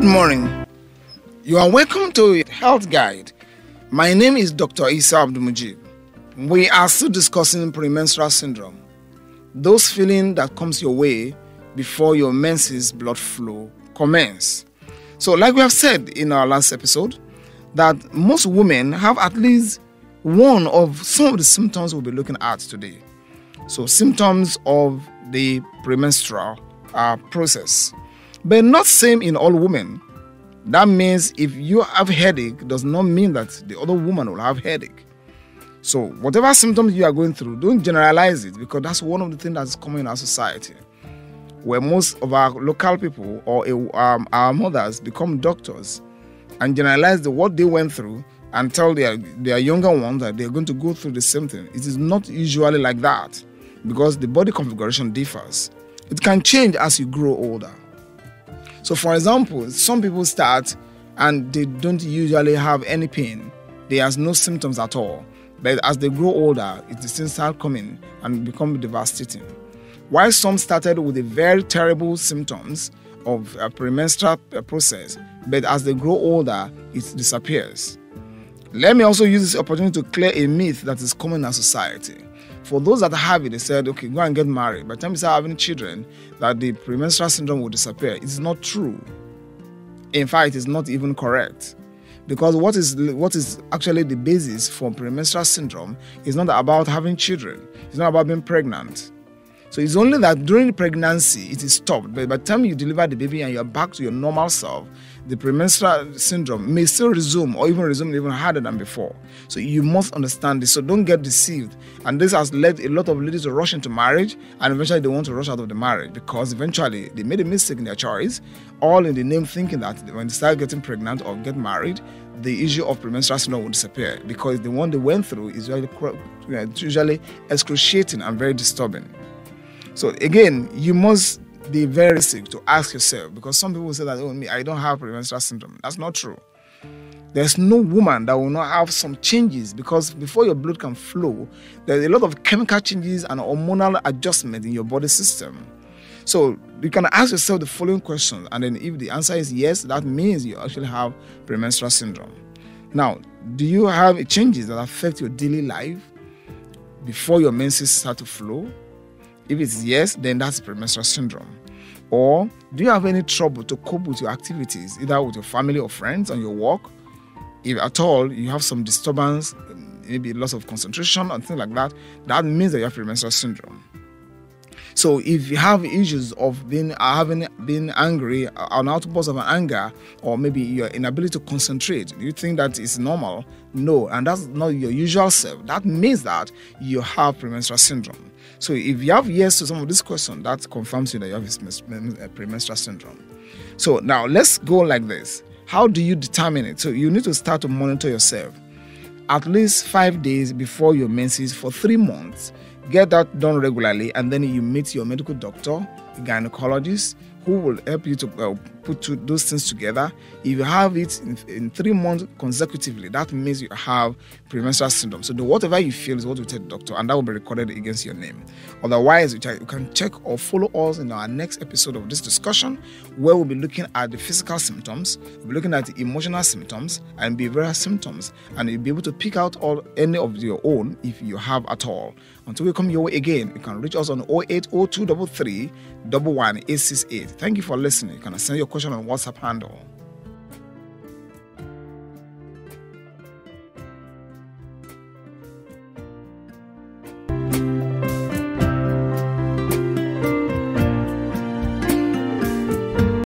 Good morning. You are welcome to Health Guide. My name is Dr. Isa Abdulmujib. We are still discussing premenstrual syndrome, those feelings that comes your way before your menses blood flow commence. So like we have said in our last episode, that most women have at least one of some of the symptoms we'll be looking at today. So symptoms of the premenstrual process. But not same in all women. That means if you have headache, does not mean that the other woman will have headache. So whatever symptoms you are going through, don't generalize it, because that's one of the things that's common in our society, where most of our local people or our mothers become doctors and generalize what they went through and tell their younger ones that they're going to go through the same thing. It is not usually like that, because the body configuration differs. It can change as you grow older. So for example, some people start and they don't usually have any pain. They have no symptoms at all. But as they grow older, it things start coming and become devastating. While some started with the very terrible symptoms of a premenstrual process, but as they grow older, it disappears. Let me also use this opportunity to clear a myth that is common in our society. For those that have it, they said, okay, go and get married. By the time you start having children, that the premenstrual syndrome will disappear. It's not true. In fact, it's not even correct. Because what is actually the basis for premenstrual syndrome is not about having children. It's not about being pregnant. So it's only that during the pregnancy, it is stopped. But by the time you deliver the baby and you're back to your normal self, the premenstrual syndrome may still resume, or even resume even harder than before. So you must understand this. So don't get deceived. And this has led a lot of ladies to rush into marriage, and eventually they want to rush out of the marriage, because eventually they made a mistake in their choice, all in the name thinking that when they start getting pregnant or get married, the issue of premenstrual syndrome will disappear, because the one they went through is usually excruciating and very disturbing. So again, you must be very sick to ask yourself, because some people say that, oh, me, I don't have premenstrual syndrome. That's not true. There's no woman that will not have some changes, because before your blood can flow, there's a lot of chemical changes and hormonal adjustment in your body system. So you can ask yourself the following questions, and then if the answer is yes, that means you actually have premenstrual syndrome. Now, do you have changes that affect your daily life before your menses start to flow? If it's yes, then that's premenstrual syndrome. Or do you have any trouble to cope with your activities, either with your family or friends on your work? If at all you have some disturbance, maybe loss of concentration and things like that, that means that you have premenstrual syndrome. So if you have issues of having been angry, an outburst of an anger, or maybe your inability to concentrate, you think that it's normal? No, and that's not your usual self. That means that you have premenstrual syndrome. So if you have yes to some of these questions, that confirms you that you have premenstrual syndrome. So now let's go like this. How do you determine it? So you need to start to monitor yourself at least 5 days before your menses for 3 months. Get that done regularly, and then you meet your medical doctor, a gynecologist, who will help you to put those things together. If you have it in 3 months consecutively, that means you have premenstrual syndrome. So whatever you feel is what you tell the doctor, and that will be recorded against your name. Otherwise, you can check or follow us in our next episode of this discussion, where we'll be looking at the physical symptoms, we'll be looking at the emotional symptoms and behavioral symptoms, and you'll be able to pick out any of your own if you have at all. Until we come your way again, you can reach us on 08023311868. Thank you for listening. You can send your question on WhatsApp handle.